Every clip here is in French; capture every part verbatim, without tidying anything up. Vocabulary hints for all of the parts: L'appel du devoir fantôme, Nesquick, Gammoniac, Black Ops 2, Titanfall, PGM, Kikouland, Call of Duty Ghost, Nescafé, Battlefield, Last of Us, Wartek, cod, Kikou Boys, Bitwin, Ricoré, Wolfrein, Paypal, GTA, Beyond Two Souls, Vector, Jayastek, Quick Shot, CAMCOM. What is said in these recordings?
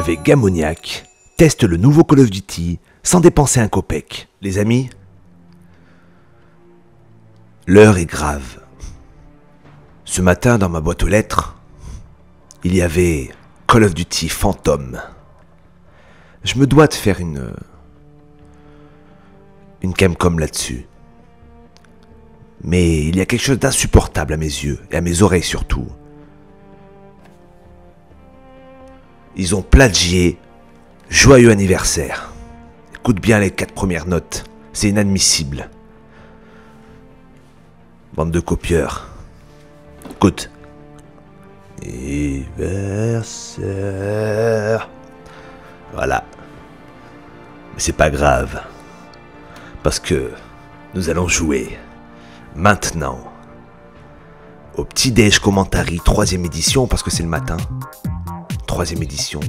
avec Gammoniac, teste le nouveau Call of Duty sans dépenser un copec. Les amis, l'heure est grave. Ce matin, dans ma boîte aux lettres, il y avait Call of Duty fantôme. Je me dois de faire une... une CAMCOM là-dessus. Mais il y a quelque chose d'insupportable à mes yeux, et à mes oreilles surtout. Ils ont plagié Joyeux anniversaire. Écoute bien les quatre premières notes, c'est inadmissible. Bande de copieurs. Écoute. Anniversaire. Voilà. Mais c'est pas grave. Parce que nous allons jouer maintenant au petit déj commentary troisième édition, parce que c'est le matin. Troisième édition.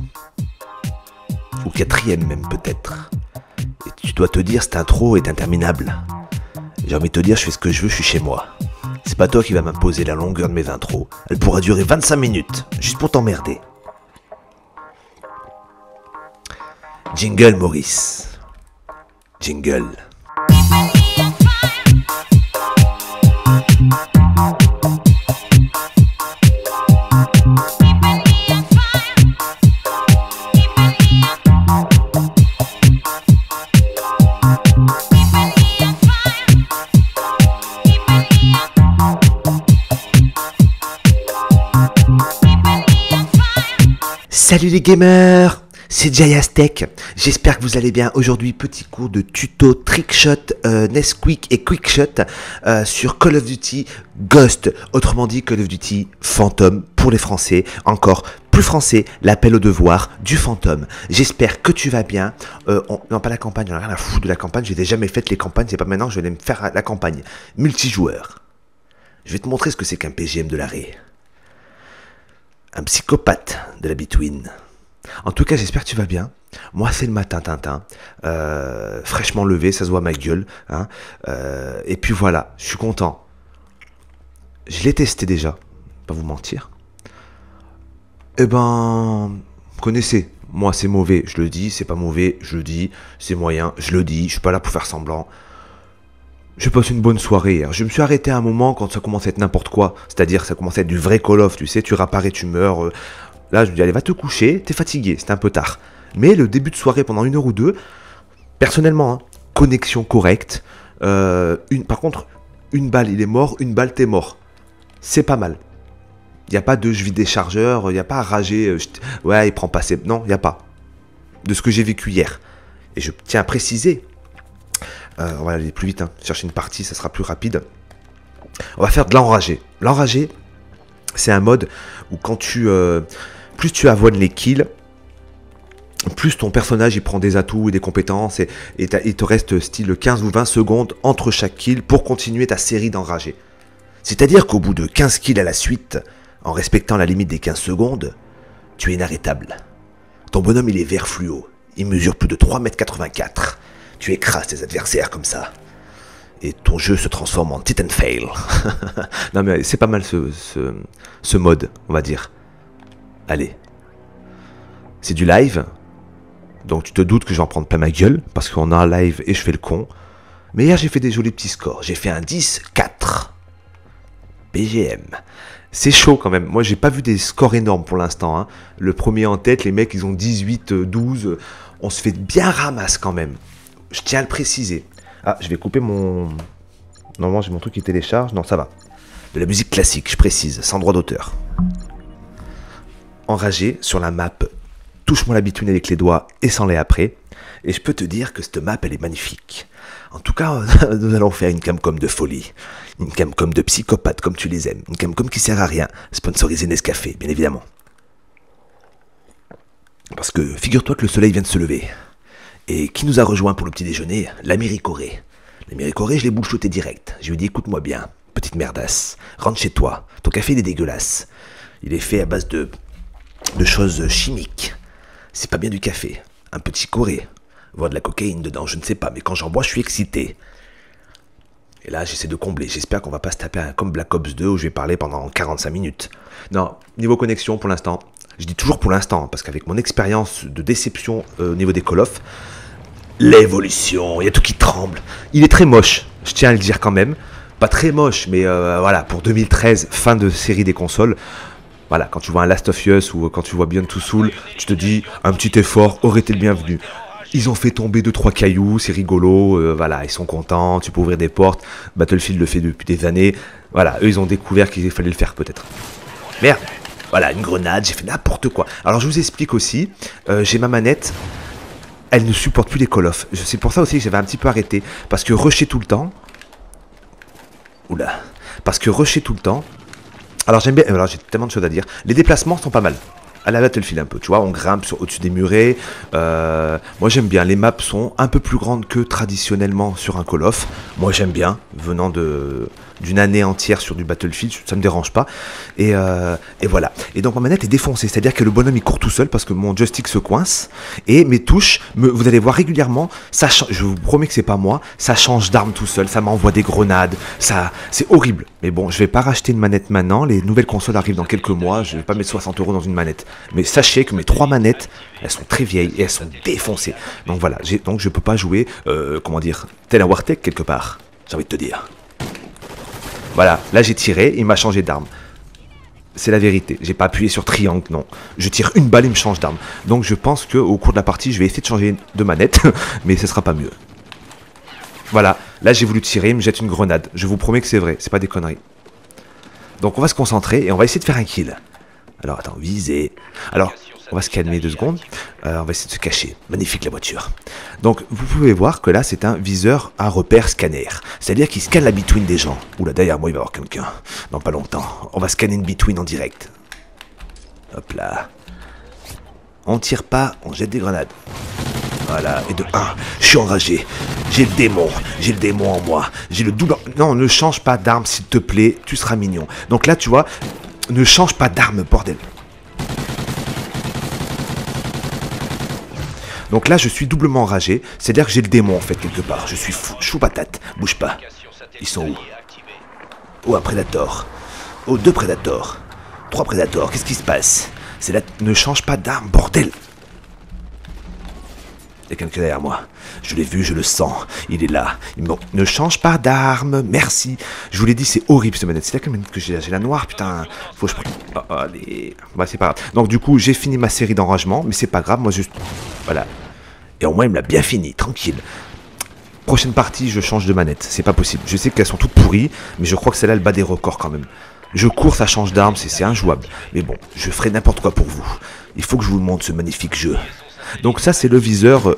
Ou quatrième même peut-être. Et tu dois te dire, cette intro est interminable. J'ai envie de te dire, je fais ce que je veux, je suis chez moi. C'est pas toi qui vas m'imposer la longueur de mes intros. Elle pourra durer vingt-cinq minutes, juste pour t'emmerder. Jingle Maurice. Jingle. Salut les gamers, c'est Jayastek, j'espère que vous allez bien. Aujourd'hui, petit cours de tuto Trick Shot, euh, Nesquick et Quick Shot euh, sur Call of Duty Ghost, autrement dit Call of Duty fantôme pour les Français, encore plus français, l'appel au devoir du fantôme. J'espère que tu vas bien. Euh, on, non, pas la campagne, on n'a rien à foutre de la campagne, je n'ai jamais fait les campagnes, c'est pas maintenant que je vais me faire la campagne. Multijoueur, je vais te montrer ce que c'est qu'un P G M de l'arrêt. Un psychopathe de la Bitwin. En tout cas, j'espère que tu vas bien. Moi, c'est le matin, Tintin. Euh, fraîchement levé, ça se voit ma gueule. Hein. Euh, et puis voilà, je suis content. Je l'ai testé déjà, pas vous mentir. Eh ben, vous connaissez. Moi, c'est mauvais, je le dis. C'est pas mauvais, je le dis. C'est moyen, je le dis. Je suis pas là pour faire semblant. Je passe une bonne soirée hier. Je me suis arrêté à un moment quand ça commençait à être n'importe quoi. C'est-à-dire ça commençait à être du vrai Call of, tu sais, tu réapparais, tu meurs. Euh... Là, je me dis, allez, va te coucher, t'es fatigué, c'était un peu tard. Mais le début de soirée, pendant une heure ou deux, personnellement, hein, connexion correcte. Euh, une... Par contre, une balle, il est mort, une balle, t'es mort. C'est pas mal. Il n'y a pas de je vide des chargeurs, il n'y a pas à rager. Je... Ouais, il prend pas ses... Non, il n'y a pas. De ce que j'ai vécu hier. Et je tiens à préciser... Euh, on va aller plus vite, hein. Chercher une partie, ça sera plus rapide. On va faire de l'enragé. L'enragé, c'est un mode où quand tu... Euh, plus tu avoines les kills, plus ton personnage il prend des atouts et des compétences, et il te reste style quinze ou vingt secondes entre chaque kill pour continuer ta série d'enragés. C'est-à-dire qu'au bout de quinze kills à la suite, en respectant la limite des quinze secondes, tu es inarrêtable. Ton bonhomme il est vert fluo, il mesure plus de trois mètres quatre-vingt-quatre. Tu écrases tes adversaires comme ça. Et ton jeu se transforme en Titanfall. Non mais c'est pas mal ce, ce, ce mode, on va dire. Allez. C'est du live. Donc tu te doutes que je vais en prendre plein ma gueule. Parce qu'on a un live et je fais le con. Mais hier j'ai fait des jolis petits scores. J'ai fait un dix quatre. P G M. C'est chaud quand même. Moi j'ai pas vu des scores énormes pour l'instant. Hein. Le premier en tête, les mecs ils ont dix-huit, douze. On se fait bien ramasse quand même. Je tiens à le préciser. Ah, je vais couper mon... Normalement, j'ai mon truc qui télécharge. Non, ça va. De la musique classique, je précise, sans droit d'auteur. Enragé sur la map. Touche-moi la bitoune avec les doigts et sans les après. Et je peux te dire que cette map, elle est magnifique. En tout cas, nous allons faire une camcom de folie. Une camcom de psychopathe, comme tu les aimes. Une camcom qui sert à rien. Sponsorisé Nescafé, bien évidemment. Parce que figure-toi que le soleil vient de se lever. Et qui nous a rejoint pour le petit déjeuner? L'ami Ricoré. L'ami Ricoré, je l'ai bullshooté direct. Je lui ai dit, écoute-moi bien, petite merdasse, rentre chez toi. Ton café, il est dégueulasse. Il est fait à base de, de choses chimiques. C'est pas bien du café. Un petit coré, voire de la cocaïne dedans, je ne sais pas. Mais quand j'en bois, je suis excité. Et là, j'essaie de combler. J'espère qu'on va pas se taper un comme Black Ops deux où je vais parler pendant quarante-cinq minutes. Non, niveau connexion, pour l'instant, Je dis toujours pour l'instant, parce qu'avec mon expérience de déception euh, au niveau des Call of, l'évolution, il y a tout qui tremble. Il est très moche, je tiens à le dire quand même. Pas très moche, mais euh, voilà, pour deux mille treize, fin de série des consoles. Voilà, quand tu vois un Last of Us ou quand tu vois Beyond Two Souls, tu te dis, un petit effort aurait été le bienvenu. Ils ont fait tomber deux trois cailloux, c'est rigolo, euh, voilà, ils sont contents, tu peux ouvrir des portes. Battlefield le fait depuis des années. Voilà, eux, ils ont découvert qu'il fallait le faire peut-être. Merde, voilà, une grenade, j'ai fait n'importe quoi. Alors, je vous explique aussi, euh, j'ai ma manette, elle ne supporte plus les call-off. C'est pour ça aussi que j'avais un petit peu arrêté, parce que rusher tout le temps... Oula, parce que rusher tout le temps... Alors j'aime bien, alors j'ai tellement de choses à dire. Les déplacements sont pas mal, à la Battlefield un peu, tu vois, on grimpe au-dessus des murets. Euh, moi j'aime bien, les maps sont un peu plus grandes que traditionnellement sur un Call of. Moi j'aime bien, venant de d'une année entière sur du Battlefield, ça me dérange pas. Et, euh, et voilà, et donc ma manette est défoncée, c'est-à-dire que le bonhomme il court tout seul parce que mon joystick se coince, et mes touches, me, vous allez voir régulièrement, ça, je vous promets que c'est pas moi, ça change d'arme tout seul, ça m'envoie des grenades, ça, c'est horrible. Mais bon, je vais pas racheter une manette maintenant, les nouvelles consoles arrivent dans quelques mois, je vais pas mettre soixante euros dans une manette. Mais sachez que mes trois manettes, elles sont très vieilles et elles sont défoncées. Donc voilà, donc je peux pas jouer, euh, comment dire, tel un Wartek quelque part, j'ai envie de te dire. Voilà, là j'ai tiré, il m'a changé d'arme. C'est la vérité, j'ai pas appuyé sur triangle, non. Je tire une balle, il me change d'arme. Donc je pense qu'au cours de la partie, je vais essayer de changer de manette, mais ce sera pas mieux. Voilà, là j'ai voulu tirer, il me jette une grenade. Je vous promets que c'est vrai, c'est pas des conneries. Donc on va se concentrer et on va essayer de faire un kill. Alors attends, viser. Alors, on va se calmer deux secondes. Euh, on va essayer de se cacher. Magnifique la voiture. Donc vous pouvez voir que là c'est un viseur à repère scanner. C'est-à-dire qu'il scanne la Bitwin des gens. Oula, derrière moi il va y avoir quelqu'un. Dans pas longtemps. On va scanner une Bitwin en direct. Hop là. On tire pas, on jette des grenades. Voilà, et de un, je suis enragé. J'ai le démon, j'ai le démon en moi. J'ai le double... Non, ne change pas d'arme s'il te plaît, tu seras mignon. Donc là tu vois, ne change pas d'arme, bordel. Donc là, je suis doublement enragé, c'est-à-dire que j'ai le démon en fait quelque part. Je suis fou, chou patate, bouge pas. Ils sont où? Oh, un prédator. Oh, deux prédators. Trois prédators, qu'est-ce qui se passe? C'est là, ne change pas d'arme, bordel. Il y a quelqu'un derrière moi. Je l'ai vu, je le sens. Il est là. Il me... Ne change pas d'arme, merci. Je vous l'ai dit, c'est horrible cette manette. C'est là que j'ai la noire, putain. Faut que je prenne. Oh, allez. Bah, c'est pas grave. Donc, du coup, j'ai fini ma série d'enragement, mais c'est pas grave. Moi, juste. Voilà. Et au moins, il me l'a bien fini, tranquille. Prochaine partie, je change de manette. C'est pas possible. Je sais qu'elles sont toutes pourries, mais je crois que celle-là, elle bat des records quand même. Je cours, ça change d'arme, c'est injouable. Mais bon, je ferai n'importe quoi pour vous. Il faut que je vous montre ce magnifique jeu. Donc ça c'est le viseur,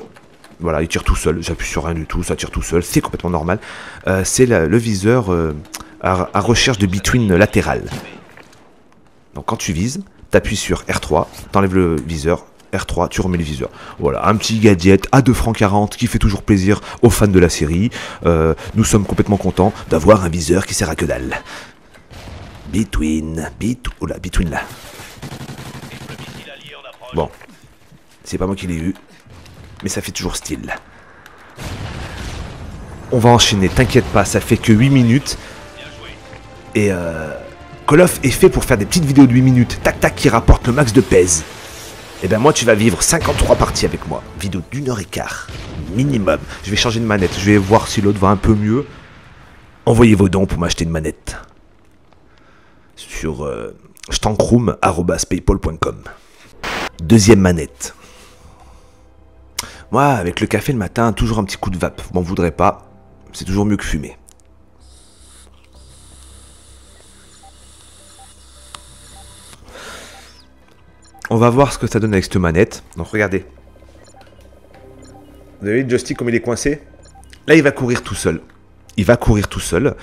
voilà il tire tout seul, j'appuie sur rien du tout, ça tire tout seul, c'est complètement normal. Euh, c'est le viseur euh, à, à recherche de between latéral. Donc quand tu vises, t'appuies sur R trois, t'enlèves le viseur, R trois, tu remets le viseur. Voilà, un petit gadget à deux francs quarante qui fait toujours plaisir aux fans de la série. Euh, nous sommes complètement contents d'avoir un viseur qui sert à que dalle. Between, bit, oh là, between là. Bon. C'est pas moi qui l'ai eu, mais ça fait toujours style. On va enchaîner, t'inquiète pas, ça fait que huit minutes. Et euh, Call of est fait pour faire des petites vidéos de huit minutes, tac tac, qui rapportent le max de pèse. Et ben moi tu vas vivre cinquante-trois parties avec moi, vidéo d'une heure et quart, minimum. Je vais changer de manette, je vais voir si l'autre va un peu mieux. Envoyez vos dons pour m'acheter une manette. Sur euh, jtankroom arobase paypal point com. Deuxième manette. Moi, avec le café le matin, toujours un petit coup de vape. Vous m'en voudrez pas, c'est toujours mieux que fumer. On va voir ce que ça donne avec cette manette. Donc regardez. Vous avez vu le joystick comme il est coincé? Là, il va courir tout seul. Il va courir tout seul.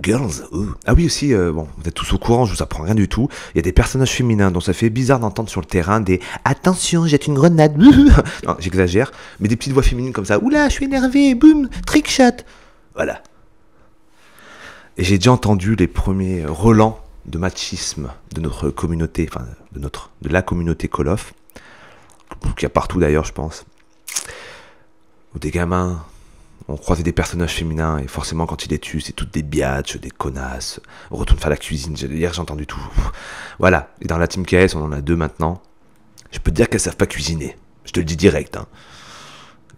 Girls, oh. Ah oui aussi, euh, bon, vous êtes tous au courant, je vous apprends rien du tout. Il y a des personnages féminins dont ça fait bizarre d'entendre sur le terrain des « Attention, jette une grenade !» Non, j'exagère, mais des petites voix féminines comme ça « Oula, je suis énervé, boum, trick shot !» Voilà. Et j'ai déjà entendu les premiers relents de machisme de notre communauté, enfin, de, notre, de la communauté Call of, qu'il y a partout d'ailleurs, je pense. Ou des gamins, On croisait des personnages féminins, et forcément, quand il les tue, c'est toutes des biatches, des connasses. On retourne faire la cuisine, hier j'ai entendu tout. Voilà, et dans la team K S, on en a deux maintenant. Je peux te dire qu'elles savent pas cuisiner, je te le dis direct. Hein.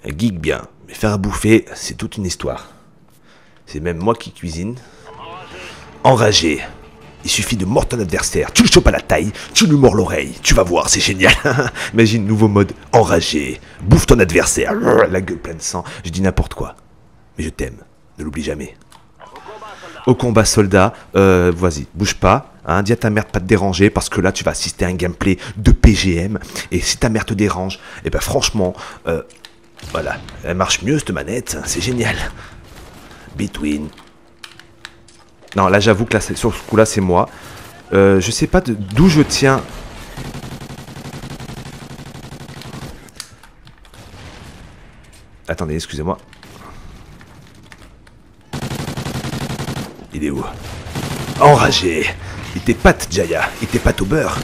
Elles geek bien, mais faire à bouffer, c'est toute une histoire. C'est même moi qui cuisine. Enragé, il suffit de mordre ton adversaire, tu le chopes à la taille, tu lui mords l'oreille, tu vas voir, c'est génial. Imagine, nouveau mode, enragé, bouffe ton adversaire, la gueule pleine de sang, je dis n'importe quoi. Mais je t'aime, ne l'oublie jamais. Au combat soldat, euh, vas-y, bouge pas, hein, dis à ta mère de pas te déranger, parce que là tu vas assister à un gameplay de P G M, et si ta mère te dérange, et ben franchement, euh, voilà, elle marche mieux cette manette, c'est génial. Bitwin. Non, là j'avoue que là, sur ce coup-là, c'est moi. Euh, je sais pas d'où je tiens. Attendez, excusez-moi. Il est où? Enragé. Il t'épate, Jaya. Il t'épate au beurre.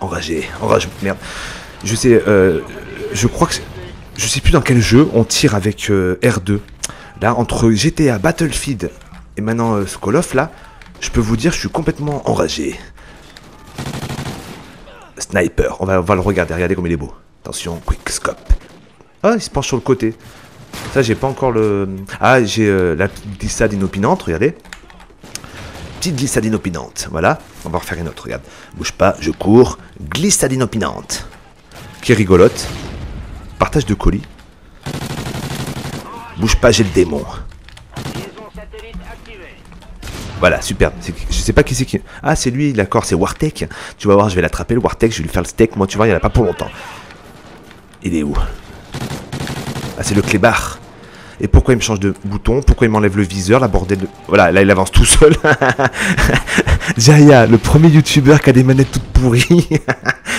Enragé. Enragé. Merde. Je sais, euh, je crois que... Je sais plus dans quel jeu on tire avec euh, R deux. Là, entre G T A, Battlefield... Et maintenant, euh, ce Call of là, je peux vous dire, je suis complètement enragé. Sniper, on va, on va le regarder, regardez comme il est beau. Attention, quick scope. Ah, il se penche sur le côté. Ça, j'ai pas encore le... Ah, j'ai euh, la petite glissade inopinante, regardez. Petite glissade inopinante, voilà. On va refaire une autre, regarde. Bouge pas, je cours. Glissade inopinante. Qui est rigolote. Partage de colis. Bouge pas, j'ai le démon. Voilà, superbe. Je sais pas qui c'est qui... Ah, c'est lui, d'accord, c'est Wartek. Tu vas voir, je vais l'attraper, le Wartek, je vais lui faire le steak. Moi, tu vois, il n'y en a pas pour longtemps. Il est où? Ah, c'est le clébard. Et pourquoi il me change de bouton? Pourquoi il m'enlève le viseur? La bordel de... Voilà, là, il avance tout seul. Jaya, le premier youtubeur qui a des manettes toutes pourries.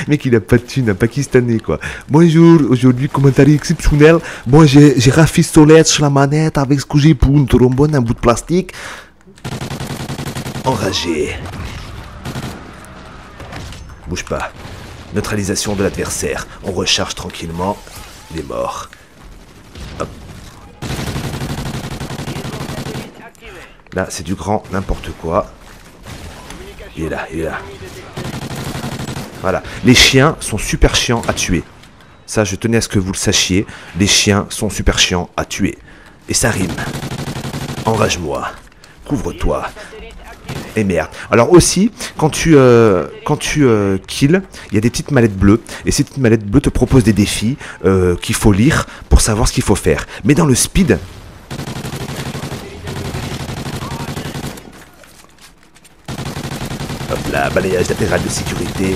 Mec, il a pas de thune, un pakistanais, quoi. Bonjour, aujourd'hui, commentaire exceptionnel. Moi, j'ai rafistolé sur la manette avec ce que j'ai pour une trombone, un bout de plastique. Enragé. Bouge pas. Neutralisation de l'adversaire. On recharge tranquillement. Les morts. Hop. Là, c'est du grand n'importe quoi. Il est là, il est là. Voilà. Les chiens sont super chiants à tuer. Ça, je tenais à ce que vous le sachiez. Les chiens sont super chiants à tuer. Et ça rime. Enrage-moi. Couvre-toi. Et merde. Alors aussi, quand tu, euh, quand tu euh, kills, il y a des petites mallettes bleues. Et ces petites mallettes bleues te proposent des défis euh, qu'il faut lire pour savoir ce qu'il faut faire. Mais dans le speed... Hop là, balayage latéral de sécurité...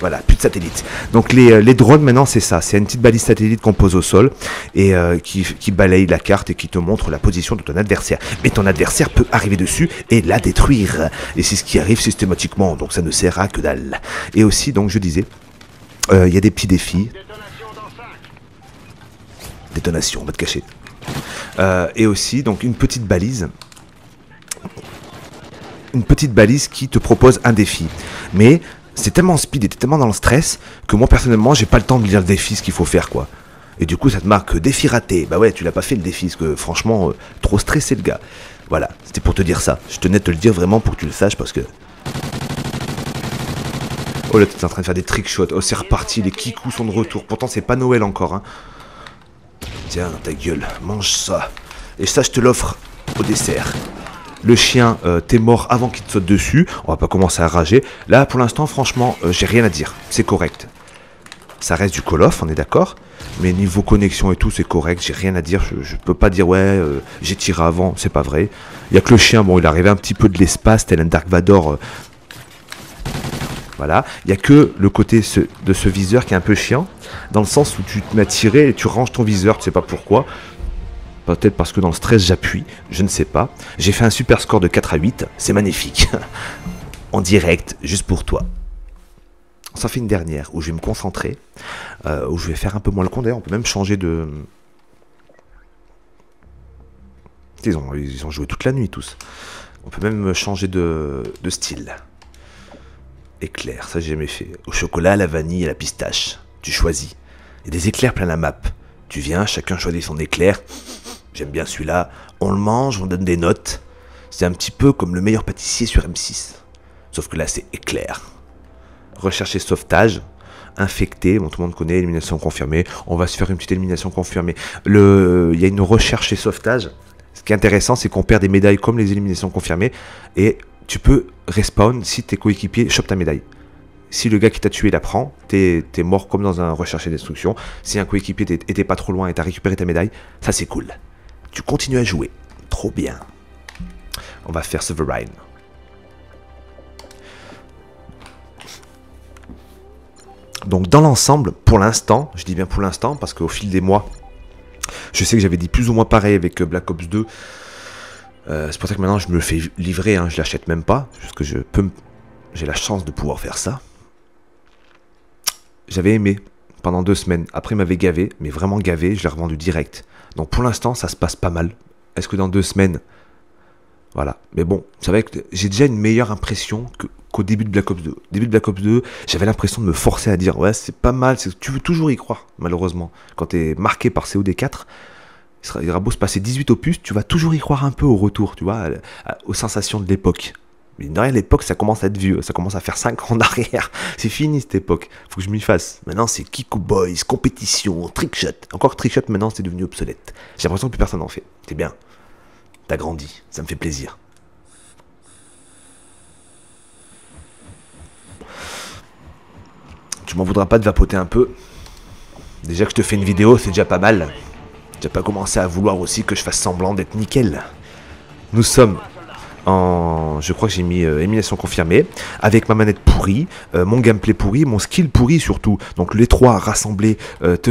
Voilà, plus de satellites. Donc les, les drones maintenant c'est ça, c'est une petite balise satellite qu'on pose au sol et euh, qui, qui balaye la carte et qui te montre la position de ton adversaire. Mais ton adversaire peut arriver dessus et la détruire. Et c'est ce qui arrive systématiquement, donc ça ne sert à que dalle. Et aussi, donc je disais, il euh, y a des petits défis. Détonation, on va te cacher. Euh, et aussi, donc une petite balise. Une petite balise qui te propose un défi. Mais... C'est tellement speed et t'es tellement dans le stress que moi personnellement j'ai pas le temps de lire le défi, ce qu'il faut faire quoi. Et du coup ça te marque défi raté. Bah ouais, tu l'as pas fait le défi parce que franchement euh, trop stressé le gars. Voilà, c'était pour te dire ça. Je tenais à te le dire vraiment pour que tu le saches parce que... Oh là, t'es en train de faire des trick shots. Oh, c'est reparti, les Kikous sont de retour. Pourtant c'est pas Noël encore hein. Tiens dans ta gueule, mange ça. Et ça je te l'offre au dessert. Le chien, euh, t'es mort avant qu'il te saute dessus. On va pas commencer à rager. Là, pour l'instant, franchement, euh, j'ai rien à dire. C'est correct. Ça reste du Call of, on est d'accord. Mais niveau connexion et tout, c'est correct. J'ai rien à dire. Je, je peux pas dire, ouais, euh, j'ai tiré avant. C'est pas vrai. Il y a que le chien. Bon, il arrivait un petit peu de l'espace, tel un Dark Vador. Euh... Voilà. Il y a que le côté ce, de ce viseur qui est un peu chiant. Dans le sens où tu te mets à tirer et tu ranges ton viseur. Tu sais pas pourquoi. Peut-être parce que dans le stress j'appuie, je ne sais pas. J'ai fait un super score de quatre à huit, c'est magnifique. En direct, juste pour toi. On s'en fait une dernière où je vais me concentrer, euh, où je vais faire un peu moins le con. D'ailleurs, on peut même changer de... Ils ont, ils ont joué toute la nuit tous. On peut même changer de, de style. Éclair, ça j'ai jamais fait. Au chocolat, à la vanille, à la pistache. Tu choisis. Il y a des éclairs plein la map. Tu viens, chacun choisit son éclair. J'aime bien celui-là. On le mange, on donne des notes. C'est un petit peu comme le meilleur pâtissier sur M six. Sauf que là, c'est éclair. Recherche et sauvetage. Infecté, bon, tout le monde connaît, élimination confirmée. On va se faire une petite élimination confirmée. Le... Il y a une recherche et sauvetage. Ce qui est intéressant, c'est qu'on perd des médailles comme les éliminations confirmées. Et tu peux respawn si tes coéquipiers chopent ta médaille. Si le gars qui t'a tué la prend, t'es t'es mort comme dans un recherche et destruction. Si un coéquipier était pas trop loin et t'as récupéré ta médaille, ça c'est cool. Tu continues à jouer. Trop bien. On va faire Sovereign. Donc dans l'ensemble, pour l'instant, je dis bien pour l'instant parce qu'au fil des mois, je sais que j'avais dit plus ou moins pareil avec Black Ops deux. Euh, c'est pour ça que maintenant je me le fais livrer, hein, je l'achète même pas. Parce que je peux, j'ai la chance de pouvoir faire ça. J'avais aimé pendant deux semaines. Après, il m'avait gavé, mais vraiment gavé, je l'ai revendu direct. Donc pour l'instant, ça se passe pas mal. Est-ce que dans deux semaines... Voilà. Mais bon, c'est vrai que j'ai déjà une meilleure impression qu'au début de Black Ops deux. Au début de Black Ops deux, j'avais l'impression de me forcer à dire « Ouais, c'est pas mal, tu veux toujours y croire, malheureusement. » Quand t'es marqué par C O D quatre, il sera beau se passer dix-huit opus, tu vas toujours y croire un peu au retour, tu vois, aux sensations de l'époque. Mais derrière l'époque, ça commence à être vieux, ça commence à faire cinq ans en arrière. C'est fini cette époque, faut que je m'y fasse. Maintenant, c'est Kikou Boys, compétition, trickshot. Encore trickshot, maintenant, c'est devenu obsolète. J'ai l'impression que plus personne n'en fait. C'est bien. T'as grandi, ça me fait plaisir. Tu m'en voudras pas de vapoter un peu. Déjà que je te fais une vidéo, c'est déjà pas mal. J'ai pas commencé à vouloir aussi que je fasse semblant d'être nickel. Nous sommes en... Je crois que j'ai mis euh, élimination confirmée. Avec ma manette pourrie, euh, mon gameplay pourri, mon skill pourri surtout. Donc les trois rassemblés euh, te,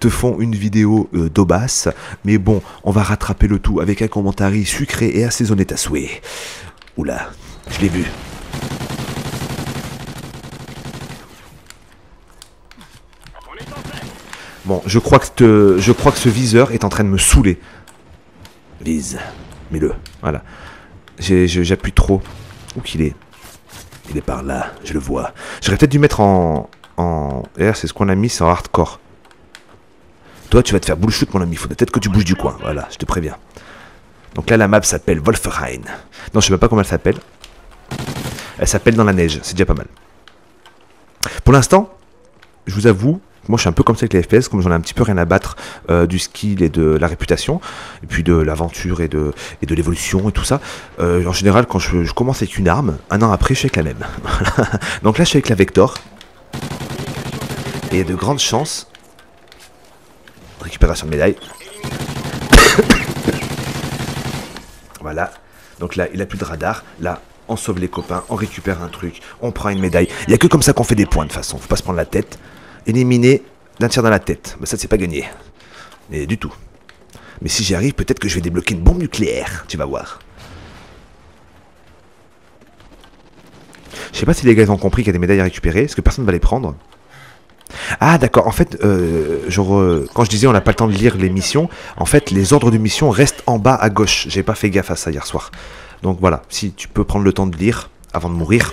te font une vidéo euh, d'aubasse. Mais bon, on va rattraper le tout avec un commentaire sucré et assaisonné à souhait. Oula, je l'ai vu. Bon, je crois, que te, je crois que ce viseur est en train de me saouler. Vise. Mets-le. Voilà. J'appuie trop. Où qu'il est? Il est par là. Je le vois. J'aurais peut-être dû mettre en... en... D'ailleurs, c'est ce qu'on a mis, c'est en hardcore. Toi, tu vas te faire bullshit, mon ami. Il faudrait peut-être que tu bouges du coin. Voilà, je te préviens. Donc là, la map s'appelle Wolfrein. Non, je sais même pas comment elle s'appelle. Elle s'appelle dans la neige. C'est déjà pas mal. Pour l'instant, je vous avoue... Moi je suis un peu comme ça avec les F P S, comme j'en ai un petit peu rien à battre euh, du skill et de la réputation, et puis de l'aventure et de, et de l'évolution et tout ça. Euh, en général quand je, je commence avec une arme, un an après je suis avec la même. Donc là je suis avec la Vector, et il y a de grandes chances. Récupération de médaille. Voilà, donc là il a plus de radar, là on sauve les copains, on récupère un truc, on prend une médaille. Il n'y a que comme ça qu'on fait des points de toute façon, faut pas se prendre la tête. Éliminé d'un tir dans la tête. Bah ça c'est pas gagné. Mais du tout. Mais si j'y arrive, peut-être que je vais débloquer une bombe nucléaire. Tu vas voir. Je sais pas si les gars ont compris qu'il y a des médailles à récupérer. Est-ce que personne va les prendre? Ah d'accord, en fait, euh, genre, euh, quand je disais on n'a pas le temps de lire les missions, en fait les ordres de mission restent en bas à gauche. J'ai pas fait gaffe à ça hier soir. Donc voilà, si tu peux prendre le temps de lire avant de mourir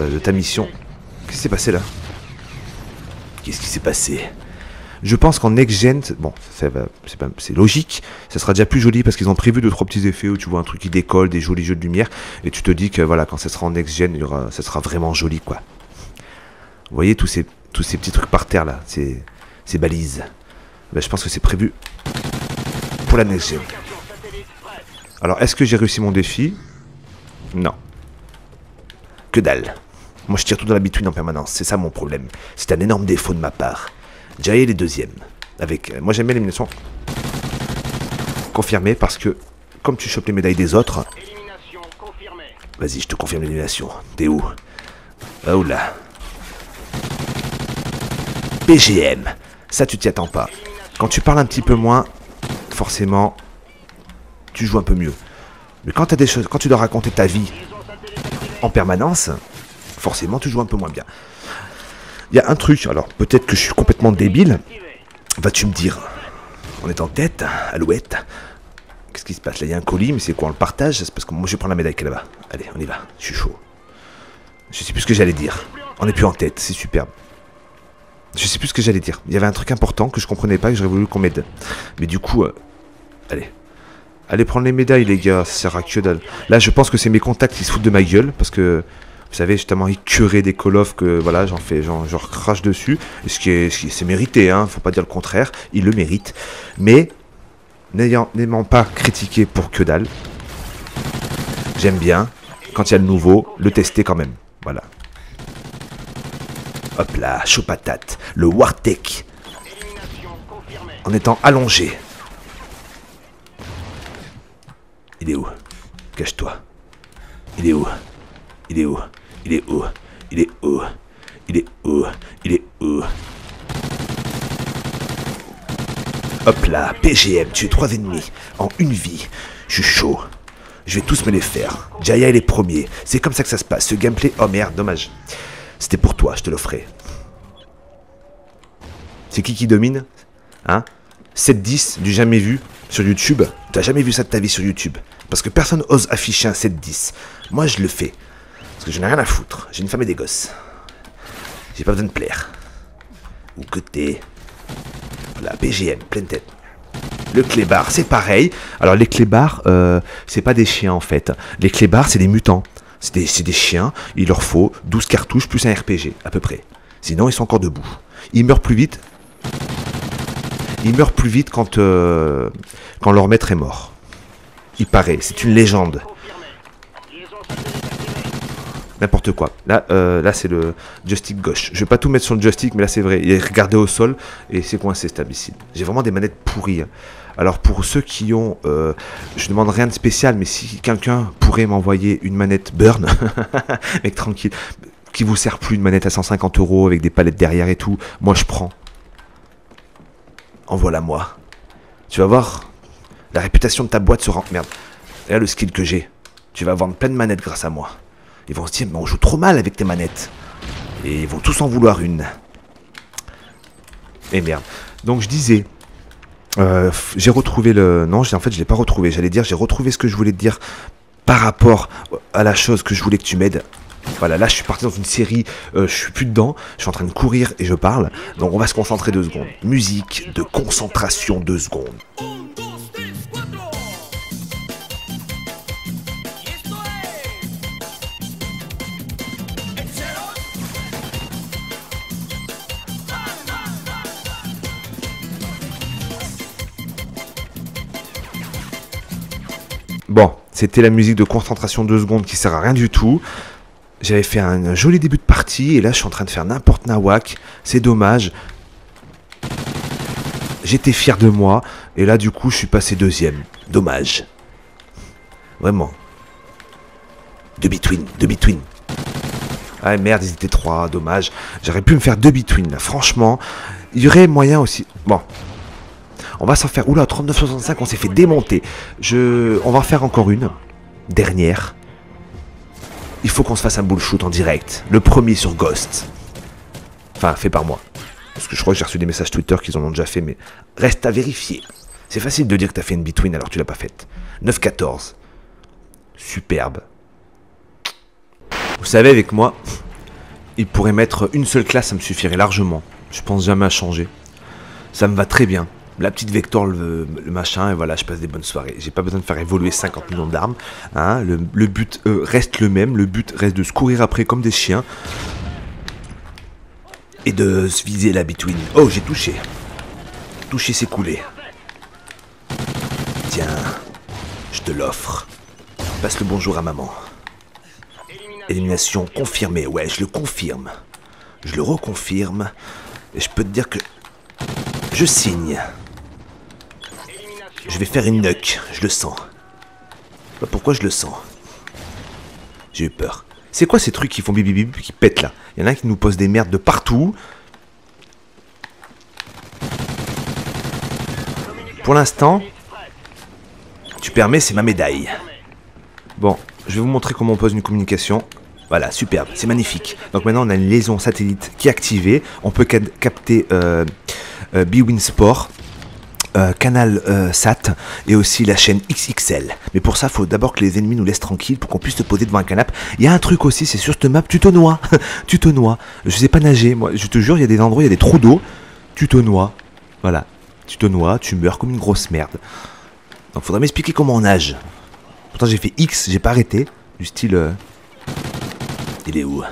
euh, de ta mission. Qu'est-ce qui s'est passé là? Qu'est-ce qui s'est passé? Je pense qu'en next-gen, bon, c'est logique, ça sera déjà plus joli parce qu'ils ont prévu deux trois petits effets où tu vois un truc qui décolle, des jolis jeux de lumière, et tu te dis que voilà, quand ça sera en next-gen, ça sera vraiment joli, quoi. Vous voyez tous ces, tous ces petits trucs par terre, là, ces, ces balises. Ben, je pense que c'est prévu pour la next-gen. Alors, est-ce que j'ai réussi mon défi? Non. Que dalle. Moi je tire tout dans la Bitwin en permanence, c'est ça mon problème. C'est un énorme défaut de ma part. Jay est deuxième. Avec, euh, moi j'aime bien l'élimination confirmée parce que comme tu chopes les médailles des autres... Vas-y, je te confirme l'élimination. T'es où? Oh là. P G M. Ça tu t'y attends pas. Quand tu parles un petit peu moins, forcément, tu joues un peu mieux. Mais quand, t'as des choses, quand tu dois raconter ta vie en permanence... Forcément, tu joues un peu moins bien. Il y a un truc, alors peut-être que je suis complètement débile. Vas-tu me dire? On est en tête, alouette. Qu'est-ce qui se passe là? Il y a un colis, mais c'est quoi? On le partage? C'est parce que moi je vais prendre la médaille qu'elle là-bas. Allez, on y va, je suis chaud. Je sais plus ce que j'allais dire. On n'est plus en tête, c'est superbe. Je sais plus ce que j'allais dire. Il y avait un truc important que je comprenais pas et que j'aurais voulu qu'on m'aide. Mais du coup, euh, Allez. Allez prendre les médailles, les gars. Ça sert à que dalle. Là, je pense que c'est mes contacts qui se foutent de ma gueule. Parce que, vous savez, j'ai tellement écœuré des Call of que, voilà, j'en fais, j'en recrache dessus. Et ce qui est, c'est mérité, hein. Faut pas dire le contraire. Ils le méritent. Mais, n'aimant pas critiqué pour que dalle, j'aime bien, quand il y a le nouveau, le tester quand même. Voilà. Hop là, chaud patate. Le Wartek. En étant allongé. Il est où? Cache-toi. Il est où? Il est où? Il est où? Il est où? Il est où? Il est où? Hop là, P G M, tu es trois ennemis en une vie. Je suis chaud. Je vais tous me les faire. Jaya est les premiers. C'est comme ça que ça se passe. Ce gameplay, oh merde, dommage. C'était pour toi, je te l'offrais. C'est qui qui domine? Hein? sept dix du jamais vu sur YouTube. T'as jamais vu ça de ta vie sur YouTube. Parce que personne ose afficher un sept dix. Moi, je le fais. Parce que je n'ai rien à foutre. J'ai une femme et des gosses. J'ai pas besoin de plaire. Ou que t'es... Voilà, P G M, pleine tête. Le clébard, c'est pareil. Alors, les clébards, euh, c'est pas des chiens, en fait. Les clébards, c'est des mutants. C'est des, c'est des chiens. Il leur faut douze cartouches plus un R P G, à peu près. Sinon, ils sont encore debout. Ils meurent plus vite... Ils meurent plus vite quand, euh, quand leur maître est mort. Il paraît, c'est une légende. N'importe quoi. Là, euh, là c'est le joystick gauche. Je vais pas tout mettre sur le joystick, mais là c'est vrai. Il est regardé au sol et c'est coincé cet imbécile. J'ai vraiment des manettes pourries. Alors pour ceux qui ont... Euh, je demande rien de spécial, mais si quelqu'un pourrait m'envoyer une manette burn, mec tranquille, qui vous sert plus une manette à cent cinquante euros avec des palettes derrière et tout, moi je prends. Envoie-la moi. Tu vas voir. La réputation de ta boîte sera... Merde. Regarde le skill que j'ai. Tu vas vendre plein de manettes grâce à moi. Ils vont se dire, mais on joue trop mal avec tes manettes. Et ils vont tous en vouloir une. Et merde. Donc je disais... Euh, j'ai retrouvé le... Non, en fait je l'ai pas retrouvé. J'allais dire, j'ai retrouvé ce que je voulais te dire par rapport à la chose que je voulais que tu m'aides. Voilà, là je suis parti dans une série, euh, je suis plus dedans, je suis en train de courir et je parle, donc on va se concentrer deux secondes. Musique de concentration deux secondes. Bon, c'était la musique de concentration deux secondes qui sert à rien du tout. J'avais fait un joli début de partie, et là je suis en train de faire n'importe nawak, c'est dommage. J'étais fier de moi, et là du coup je suis passé deuxième. Dommage. Vraiment. Deux Bitwin, deux Bitwin. Ah merde, ils étaient trois, dommage. J'aurais pu me faire deux Bitwin, là, franchement. Il y aurait moyen aussi... Bon. On va s'en faire... Oula, trente-neuf soixante-cinq, on s'est fait démonter. Je... On va en faire encore une. Dernière. Il faut qu'on se fasse un bullshit en direct. Le premier sur Ghost. Enfin, fait par moi. Parce que je crois que j'ai reçu des messages Twitter qu'ils en ont déjà fait, mais... Reste à vérifier. C'est facile de dire que t'as fait une Bitwin alors que tu l'as pas faite. neuf quatorze. Superbe. Vous savez, avec moi, il pourrait mettre une seule classe, ça me suffirait largement. Je pense jamais à changer. Ça me va très bien. La petite Vector, le, le machin, et voilà, je passe des bonnes soirées. J'ai pas besoin de faire évoluer cinquante millions d'armes. Hein, le, le but euh, reste le même. Le but reste de se courir après comme des chiens. Et de se viser la Bitwin. Oh, j'ai touché. Toucher, c'est couler. Tiens, je te l'offre. Passe le bonjour à maman. Élimination confirmée. Ouais, je le confirme. Je le reconfirme. Et je peux te dire que... Je signe. Je vais faire une nuque, je le sens. Pas pourquoi je le sens. J'ai eu peur. C'est quoi ces trucs qui font bip bip bip qui pètent là? Il y en a un qui nous pose des merdes de partout. Pour l'instant, tu permets, c'est ma médaille. Bon, je vais vous montrer comment on pose une communication. Voilà, superbe, c'est magnifique. Donc maintenant on a une liaison satellite qui est activée. On peut capter euh, euh, Bwin Sport. Euh, canal euh, S A T et aussi la chaîne X X L. Mais pour ça, il faut d'abord que les ennemis nous laissent tranquilles pour qu'on puisse te poser devant un canapé. Il y a un truc aussi, c'est sur cette map, tu te noies. Tu te noies. Je sais pas nager, moi. Je te jure, il y a des endroits, il y a des trous d'eau. Tu te noies. Voilà. Tu te noies, tu meurs comme une grosse merde. Donc faudrait m'expliquer comment on nage. Pourtant j'ai fait X, j'ai pas arrêté. Du style... Euh... Il est où?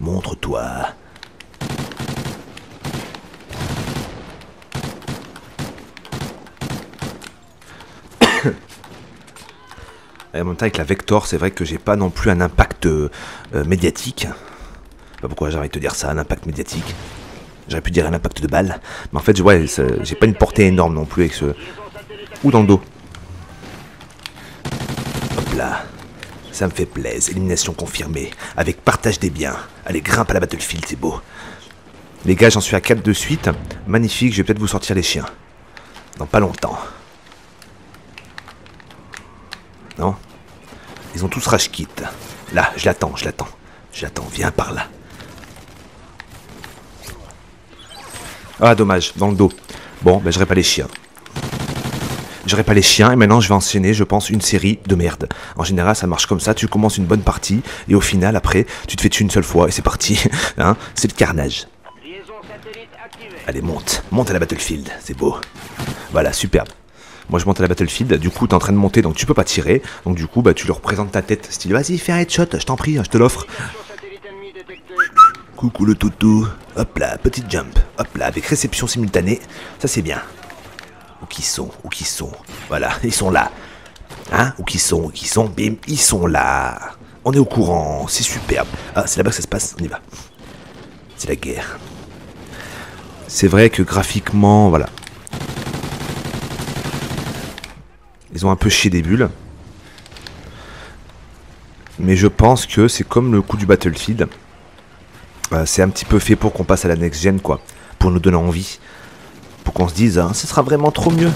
Montre-toi. En même temps avec la Vector, c'est vrai que j'ai pas non plus un impact euh, médiatique. Je sais pas pourquoi j'ai envie de te dire ça, un impact médiatique. J'aurais pu dire un impact de balle. Mais en fait, ouais, j'ai pas une portée énorme non plus avec ce... Ou dans le dos. Hop là. Ça me fait plaisir. Élimination confirmée. Avec partage des biens. Allez, grimpe à la Battlefield, c'est beau. Les gars, j'en suis à quatre de suite. Magnifique, je vais peut-être vous sortir les chiens. Dans pas longtemps. Non? Ils ont tous rage kit. Là, je l'attends, je l'attends. Je l'attends, viens par là. Ah, dommage, dans le dos. Bon, ben j'aurai pas les chiens. J'aurai pas les chiens et maintenant je vais enchaîner, je pense, une série de merde. En général, ça marche comme ça, tu commences une bonne partie et au final, après, tu te fais tuer une seule fois et c'est parti. Hein, c'est le carnage. Allez, monte, monte à la Battlefield, c'est beau. Voilà, superbe. Moi je monte à la Battlefield, du coup t'es en train de monter donc tu peux pas tirer. Donc du coup bah tu leur présentes ta tête, style vas-y fais un headshot, je t'en prie, je te l'offre. Coucou le toutou, hop là, petite jump, hop là, avec réception simultanée, ça c'est bien. Où qu'ils sont, où qu'ils sont, voilà, ils sont là. Hein, où qu'ils sont, où qu'ils sont, bim, ils sont là. On est au courant, c'est superbe. Ah c'est là-bas que ça se passe, on y va. C'est la guerre. C'est vrai que graphiquement, voilà. Ils ont un peu chié des bulles. Mais je pense que c'est comme le coup du Battlefield. Euh, c'est un petit peu fait pour qu'on passe à la next-gen, quoi. Pour nous donner envie. Pour qu'on se dise, hein, ce sera vraiment trop mieux.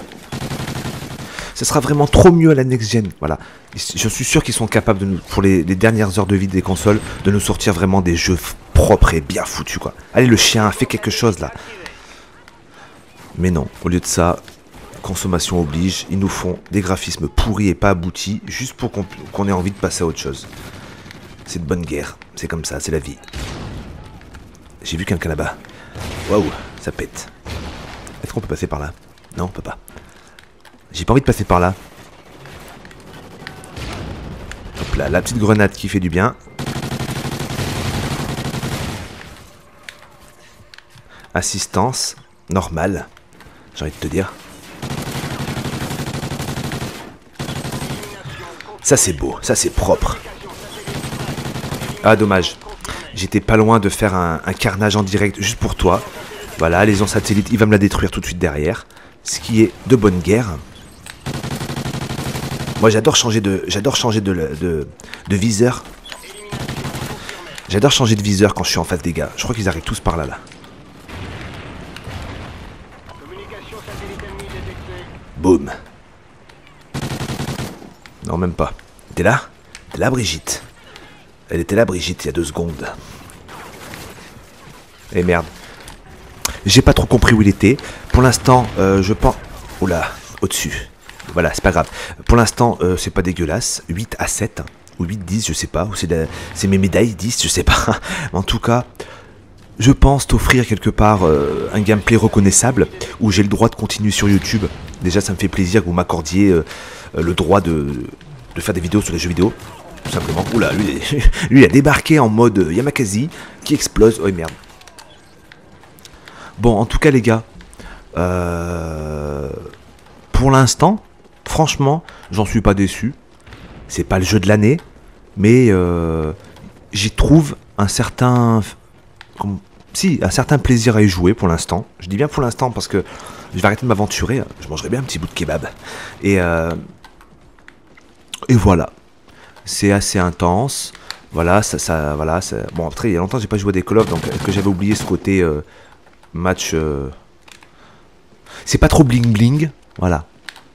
Ce sera vraiment trop mieux à la next-gen. Voilà. Je suis sûr qu'ils sont capables, de nous, pour les, les dernières heures de vie des consoles, de nous sortir vraiment des jeux propres et bien foutus, quoi. Allez, le chien, fais quelque chose, là. Mais non, au lieu de ça... Consommation oblige, ils nous font des graphismes pourris et pas aboutis, juste pour qu'on qu'on ait envie de passer à autre chose. C'est de bonne guerre, c'est comme ça, c'est la vie. J'ai vu quelqu'un là-bas. Waouh, ça pète. Est-ce qu'on peut passer par là? Non, on peut pas. J'ai pas envie de passer par là. Hop là, la petite grenade qui fait du bien. Assistance, normale, j'ai envie de te dire. Ça c'est beau, ça c'est propre. Ah dommage, j'étais pas loin de faire un, un carnage en direct juste pour toi. Voilà, les gens satellites, il va me la détruire tout de suite derrière. Ce qui est de bonne guerre. Moi j'adore changer de, j'adore changer de, de, de viseur. J'adore changer de viseur quand je suis en face des gars. Je crois qu'ils arrivent tous par là là. Boum. Non, même pas. T'es là? T'es là, Brigitte? Elle était là, Brigitte, il y a deux secondes. Eh merde. J'ai pas trop compris où il était. Pour l'instant, euh, je pense... Oula, au-dessus. Voilà, c'est pas grave. Pour l'instant, euh, c'est pas dégueulasse. huit à sept. Ou huit, dix, je sais pas. Ou c'est la... mes médailles, dix, je sais pas. En tout cas... Je pense t'offrir quelque part euh, un gameplay reconnaissable où j'ai le droit de continuer sur YouTube. Déjà, ça me fait plaisir que vous m'accordiez euh, le droit de, de faire des vidéos sur les jeux vidéo. Tout simplement. Oula, lui, lui il a débarqué en mode Yamakasi qui explose. Oh merde. Bon, en tout cas, les gars, euh, pour l'instant, franchement, j'en suis pas déçu. C'est pas le jeu de l'année, mais euh, j'y trouve un certain. Comme, si, un certain plaisir à y jouer pour l'instant. Je dis bien pour l'instant parce que je vais arrêter de m'aventurer. Je mangerai bien un petit bout de kebab. Et, euh, et voilà. C'est assez intense. Voilà, ça, ça, voilà ça. Bon, après, il y a longtemps que j'ai pas joué à des Call of, donc est-ce que j'avais oublié ce côté euh, match euh... C'est pas trop bling bling. Voilà.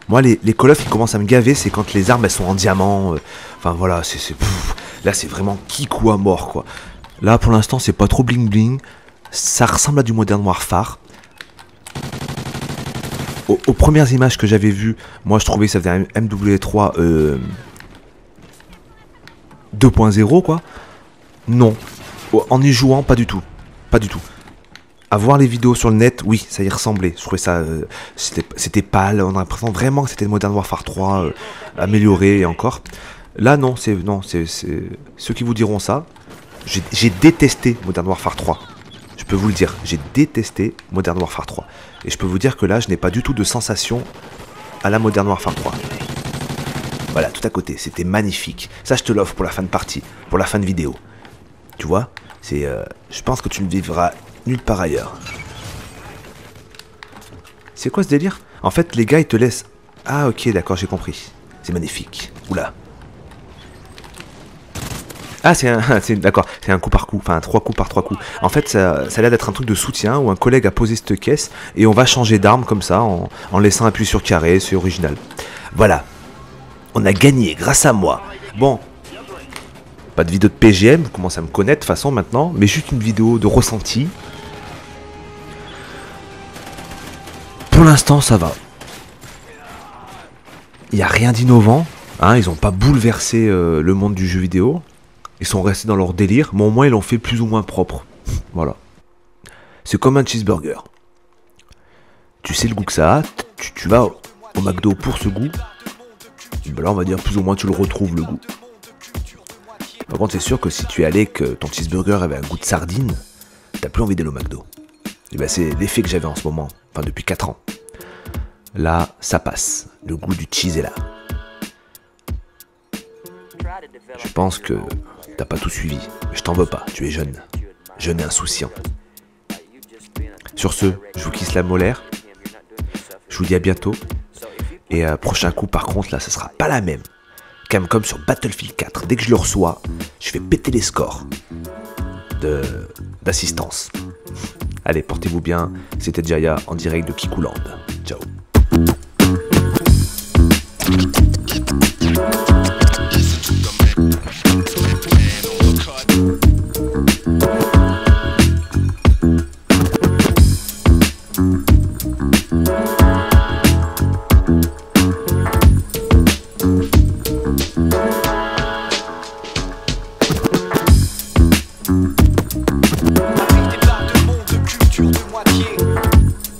Moi, les, les Call of qui commencent à me gaver, c'est quand les armes elles sont en diamant. Euh, enfin, voilà, c'est. Là, c'est vraiment Kikou à mort, quoi. Là, pour l'instant, c'est pas trop bling bling. Ça ressemble à du Modern Warfare. Aux, aux premières images que j'avais vues, moi, je trouvais que ça faisait un M W trois euh, deux point zéro, quoi. Non. En y jouant, pas du tout. Pas du tout. À voir les vidéos sur le net, oui, ça y ressemblait. Je trouvais ça, euh, c'était pâle. On a l'impression vraiment que c'était Modern Warfare trois euh, amélioré et encore. Là, non, c'est non, c'est ceux qui vous diront ça. J'ai détesté Modern Warfare trois. Je peux vous le dire, j'ai détesté Modern Warfare trois. Et je peux vous dire que là, je n'ai pas du tout de sensation à la Modern Warfare trois. Voilà, tout à côté, c'était magnifique. Ça, je te l'offre pour la fin de partie, pour la fin de vidéo. Tu vois, c'est, euh, je pense que tu le vivras nulle part ailleurs. C'est quoi ce délire? En fait, les gars, ils te laissent... Ah, ok, d'accord, j'ai compris. C'est magnifique. Oula. Ah, c'est un, d'accord, c'est un coup par coup, enfin trois coups par trois coups. En fait, ça, ça a l'air d'être un truc de soutien où un collègue a posé cette caisse et on va changer d'arme comme ça en, en laissant appuyer sur carré, c'est original. Voilà, on a gagné grâce à moi. Bon, pas de vidéo de P G M, vous commencez à me connaître de toute façon maintenant, mais juste une vidéo de ressenti. Pour l'instant, ça va. Il n'y a rien d'innovant, hein, ils n'ont pas bouleversé euh, le monde du jeu vidéo. Ils sont restés dans leur délire, mais au moins ils l'ont fait plus ou moins propre. Voilà. C'est comme un cheeseburger. Tu sais le goût que ça a, tu, tu vas au, au McDo pour ce goût. Ben là on va dire plus ou moins tu le retrouves le goût. Par contre c'est sûr que si tu es allé que ton cheeseburger avait un goût de sardine, t'as plus envie d'aller au McDo. Et ben c'est l'effet que j'avais en ce moment, enfin depuis quatre ans. Là, ça passe. Le goût du cheese est là. Je pense que t'as pas tout suivi, mais je t'en veux pas, tu es jeune, jeune et insouciant. Sur ce, je vous kiss la molaire, je vous dis à bientôt, et euh, prochain coup par contre là, ça sera pas la même. CAMCOM sur Battlefield quatre, dès que je le reçois, je vais péter les scores de d'assistance. Allez, portez-vous bien, c'était Jaya en direct de Kikouland. Ciao. Mm-hmm.